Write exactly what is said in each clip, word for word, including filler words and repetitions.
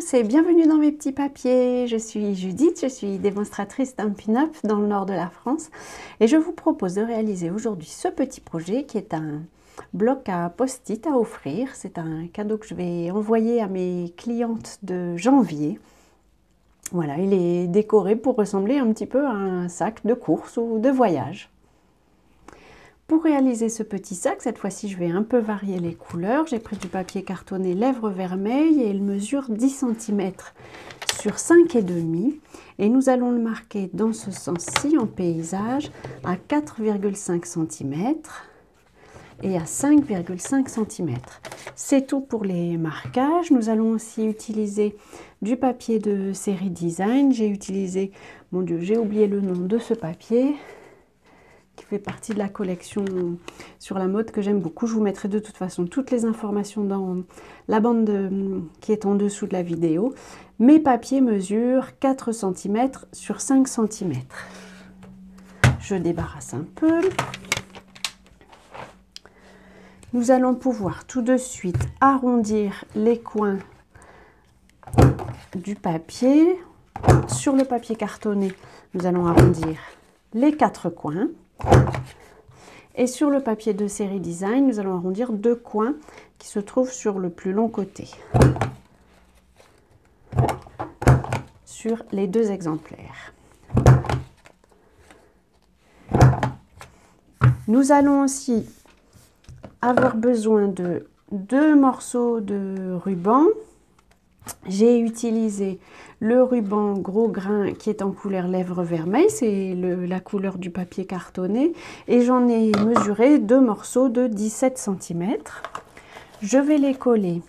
tous et bienvenue dans mes petits papiers. Je suis Judith, je suis démonstratrice d'un pin-up dans le nord de la France et je vous propose de réaliser aujourd'hui ce petit projet qui est un bloc à post-it à offrir. C'est un cadeau que je vais envoyer à mes clientes de janvier. Voilà, il est décoré pour ressembler un petit peu à un sac de course ou de voyage. Pour réaliser ce petit sac, cette fois-ci, je vais un peu varier les couleurs. J'ai pris du papier cartonné lèvres vermeilles et il mesure dix centimètres sur cinq virgule cinq. Et nous allons le marquer dans ce sens-ci en paysage à quatre virgule cinq centimètres et à cinq virgule cinq centimètres. C'est tout pour les marquages. Nous allons aussi utiliser du papier de série design. J'ai utilisé, mon Dieu, j'ai oublié le nom de ce papier. Qui fait partie de la collection sur la mode que j'aime beaucoup. Je vous mettrai de toute façon toutes les informations dans la bande de, qui est en dessous de la vidéo. Mes papiers mesurent quatre centimètres sur cinq centimètres. Je débarrasse un peu. Nous allons pouvoir tout de suite arrondir les coins du papier. Sur le papier cartonné, nous allons arrondir les quatre coins. Et sur le papier de série design, nous allons arrondir deux coins qui se trouvent sur le plus long côté, sur les deux exemplaires. Nous allons aussi avoir besoin de deux morceaux de ruban. J'ai utilisé le ruban gros grain qui est en couleur lèvres vermeilles, c'est la couleur du papier cartonné, et j'en ai mesuré deux morceaux de dix-sept centimètres. Je vais les coller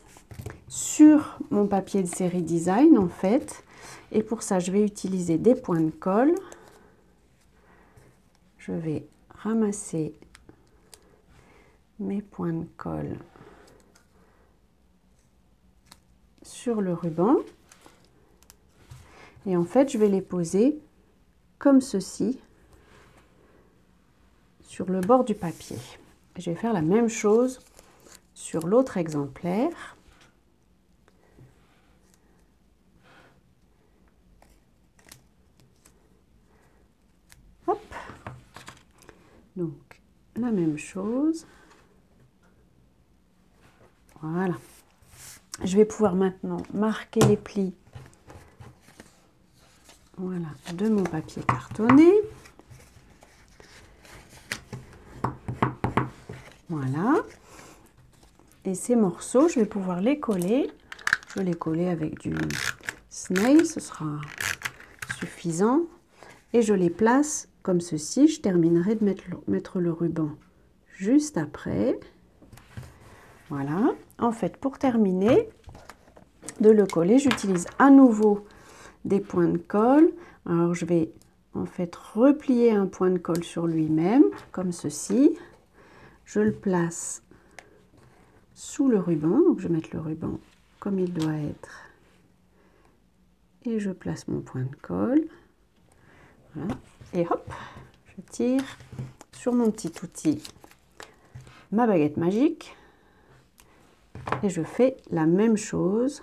sur mon papier de série design en fait, et pour ça je vais utiliser des points de colle. Je vais ramasser mes points de colle sur le ruban et en fait je vais les poser comme ceci sur le bord du papier. Je vais faire la même chose sur l'autre exemplaire. Hop, donc la même chose, voilà. Je vais pouvoir maintenant marquer les plis, voilà, de mon papier cartonné. Voilà. Et ces morceaux, je vais pouvoir les coller. Je vais les coller avec du snail, ce sera suffisant. Et je les place comme ceci. Je terminerai de mettre le, mettre le ruban juste après. Voilà. En fait, pour terminer de le coller, j'utilise à nouveau des points de colle. Alors, je vais en fait replier un point de colle sur lui-même, comme ceci. Je le place sous le ruban. Donc, je vais mettre le ruban comme il doit être. Et je place mon point de colle. Voilà. Et hop, je tire sur mon petit outil ma baguette magique. Et je fais la même chose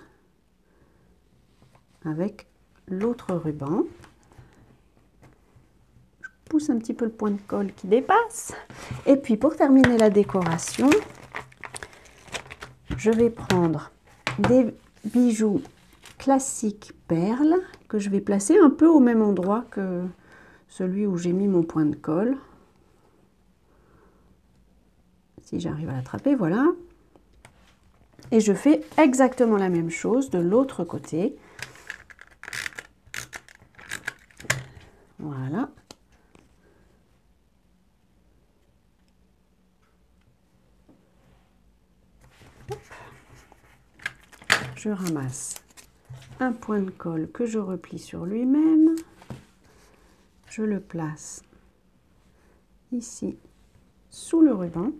avec l'autre ruban. Je pousse un petit peu le point de colle qui dépasse. Et puis pour terminer la décoration, je vais prendre des bijoux classiques perles que je vais placer un peu au même endroit que celui où j'ai mis mon point de colle. Si j'arrive à l'attraper, voilà. Et je fais exactement la même chose de l'autre côté. Voilà. Je ramasse un point de colle que je replie sur lui-même. Je le place ici sous le ruban.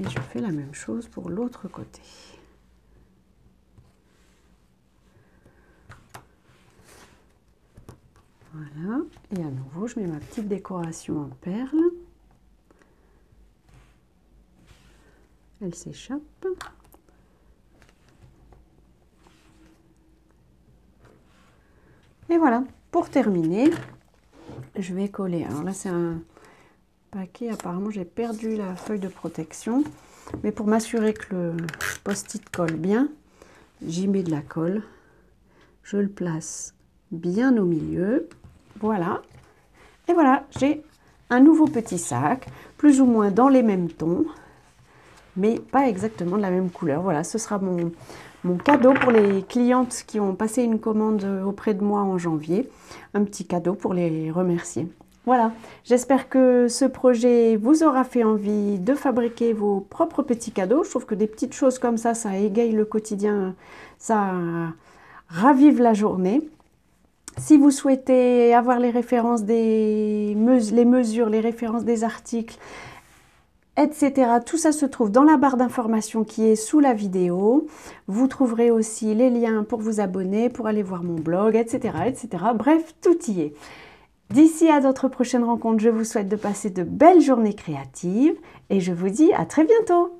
Et je fais la même chose pour l'autre côté. Voilà. Et à nouveau, je mets ma petite décoration en perles. elle s'échappe. Et voilà, pour terminer, je vais coller. Alors là, c'est un paquet, apparemment j'ai perdu la feuille de protection, mais pour m'assurer que le post-it colle bien, j'y mets de la colle, je le place bien au milieu, voilà, et voilà, j'ai un nouveau petit sac, plus ou moins dans les mêmes tons, mais pas exactement de la même couleur. Voilà, ce sera mon, mon cadeau pour les clientes qui ont passé une commande auprès de moi en janvier, un petit cadeau pour les remercier. Voilà, j'espère que ce projet vous aura fait envie de fabriquer vos propres petits cadeaux. Je trouve que des petites choses comme ça, ça égaye le quotidien, ça ravive la journée. Si vous souhaitez avoir les références des mes- les mesures, les références des articles, et cetera. Tout ça se trouve dans la barre d'information qui est sous la vidéo. Vous trouverez aussi les liens pour vous abonner, pour aller voir mon blog, et cetera et cetera. Bref, tout y est. D'ici à d'autres prochaines rencontres, je vous souhaite de passer de belles journées créatives et je vous dis à très bientôt.